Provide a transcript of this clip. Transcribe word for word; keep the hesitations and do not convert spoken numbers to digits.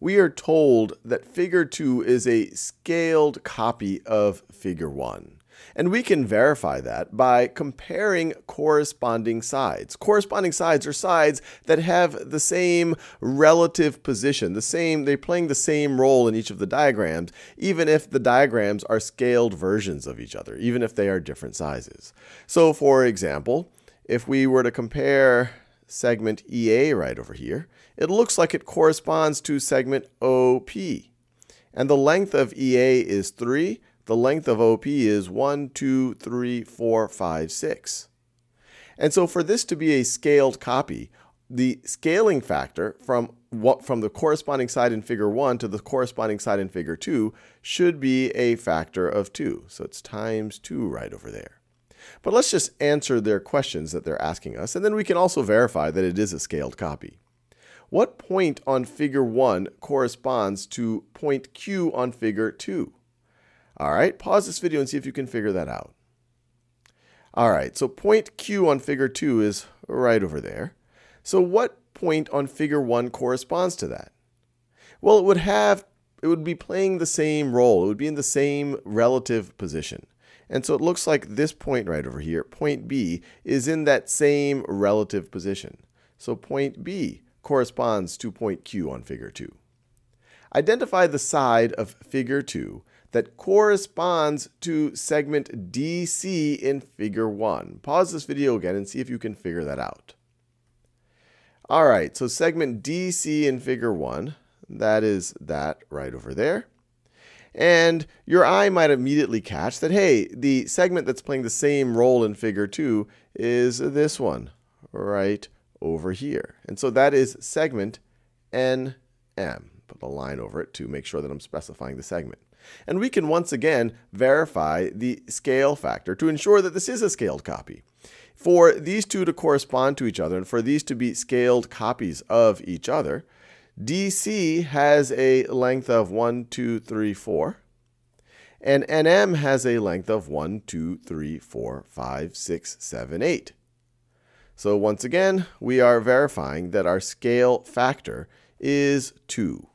we are told that figure two is a scaled copy of figure one. And we can verify that by comparing corresponding sides. Corresponding sides are sides that have the same relative position, the same, they're playing the same role in each of the diagrams, even if the diagrams are scaled versions of each other, even if they are different sizes. So for example, if we were to compare segment E A right over here, it looks like it corresponds to segment O P. And the length of E A is three. The length of O P is one, two, three, four, five, six. And so for this to be a scaled copy, the scaling factor from what from the corresponding side in figure one to the corresponding side in figure two should be a factor of two. So it's times two right over there. But let's just answer their questions that they're asking us, and then we can also verify that it is a scaled copy. What point on figure one corresponds to point Q on figure two? All right, pause this video and see if you can figure that out. All right, so point Q on figure two is right over there. So what point on figure one corresponds to that? Well, it would have, it would be playing the same role. It would be in the same relative position. And so it looks like this point right over here, point B, is in that same relative position. So point B corresponds to point Q on figure two. Identify the side of figure two that corresponds to segment D C in figure one. Pause this video again and see if you can figure that out. All right, so segment D C in figure one, that is that right over there. And your eye might immediately catch that, hey, the segment that's playing the same role in figure two is this one right over here. And so that is segment N M. Put a line over it to make sure that I'm specifying the segment. And we can once again verify the scale factor to ensure that this is a scaled copy. For these two to correspond to each other and for these to be scaled copies of each other, D C has a length of one, two, three, four, and N M has a length of one, two, three, four, five, six, seven, eight. So once again, we are verifying that our scale factor is two.